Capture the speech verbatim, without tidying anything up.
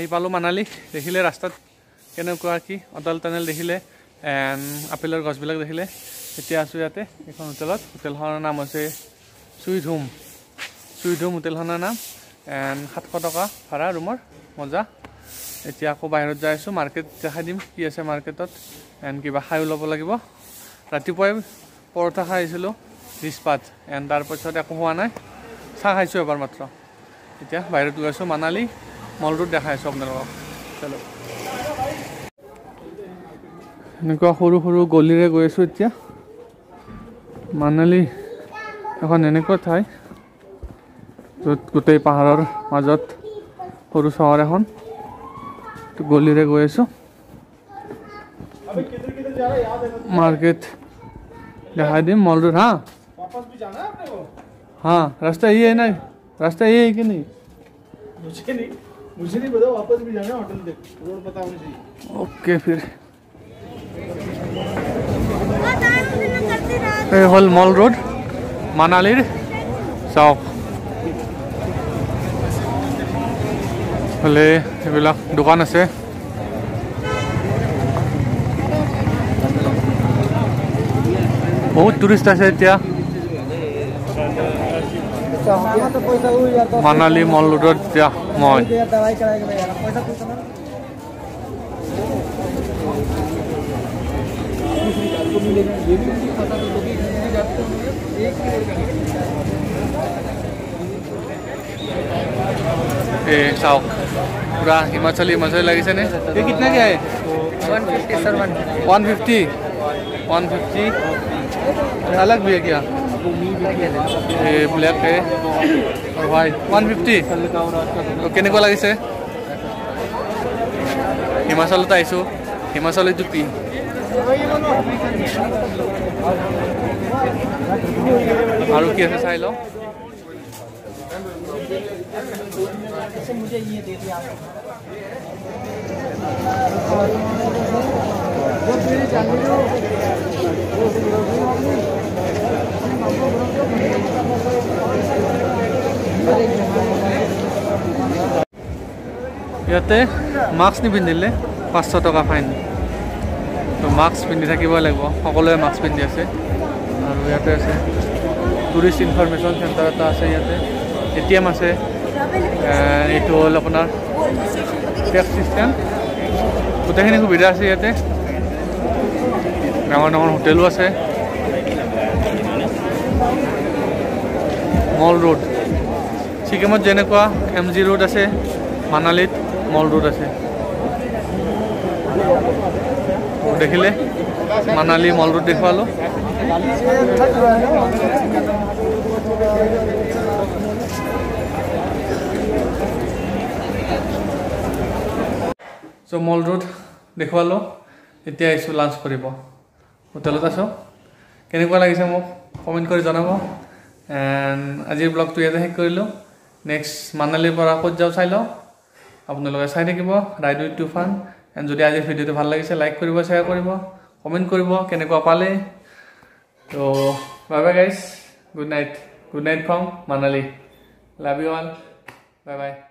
आहि पालो मनाली देखिले रास्तात केनेकुआ कि अटल टनेल देखिले एंड आपेलर गछबिलाक देखिले एतिया आसु याते एखन होटेलत होटेलखনৰ नाम আছে सुइधुम सुइधुम होटेलखনৰ नाम एंड सातश टका भाड़ा रूमर मजा एतिया को बाहिरत जायसु मार्केट देखा दिम कि আছে मार्केटत एंड কিবা খাই লব লাগিব ৰাতিপুৱাই পৰঠা খাইছিলো रिस्पात एंड तार पाছত একো হোৱা নাই চাহ খাইছো এবাৰ মাত্ৰ এতিয়া বাহিৰত গৈছো মানালী मल रोड देखा अपना चलो इनको गली गई इतना मानाली एन एने ठाई जो गोटे पहाड़र मजत सहर एन गली गई मार्केट देखा दी मल रोड हाँ हाँ रास्ता यही है ना रास्ता यही है कि नहीं मुझे नहीं पता वापस भी जाना होटल देख रोड पता होना चाहिए ओके फिर ये हॉल मॉल रोड मनाली साउथ हले एबिला दुकान আছে बहुत टूरिस्ट আছে এতিয়া मनाली मॉल रोड मॉल चाउक पूरा हिमाचली हिमाचली लगी से ने ये कितना क्या है एक सौ पचास सर एक सौ पचास एक सौ पचास अलग भी है क्या ये ब्लैक है और वाइट एक सौ पचास ओके ने को लगी से हिमाचल तो आइसो हिमाचल जो पी और की है साई लो मुझे ये दे दिया वो मेरे जानने को ইয়াতে মাস্ক নিপিন্ধিলে পাঁচশ টকা ফাইন তো মাস্ক পিন্ধি থাকিব লাগিব সকলোৱে মাস্ক পিন্ধি আছে আৰু ইয়াতে আছে টুৰিষ্ট ইনফৰমেশ্যন চেণ্টাৰ এটা আছে ইয়াতে এটিএম আছে এইটো হ'ল আপোনাৰ টেক্স চিষ্টেম গোটেইখিনি সুবিধা আছে ইয়াতে ডাঙৰ ডাঙৰ হোটেলো আছে मल रोड सिक्किम जेने एम जी रोड आसे मानालीत मल रोड आसे देखिले मानाली मल रोड देखवालो सो मल रोड देखवालो इतना आसो लांच करिब होटेलत आसो केनेकुवा लागिसे मक कमेन्ट करि जनाबो एंड आज ब्लग तो इतना शेष कर नेक्स्ट मानालीर पर कत जाओ चाई लो आपनलोके चाई थाकिब राइड विथ टुफान एंड जो आज भिडिओ भल लगे लाइक करिब शेयर करिब कमेंट करिब केनेकुवा पाले तो bye bye guys Good night from Manali. Love you all. Bye bye.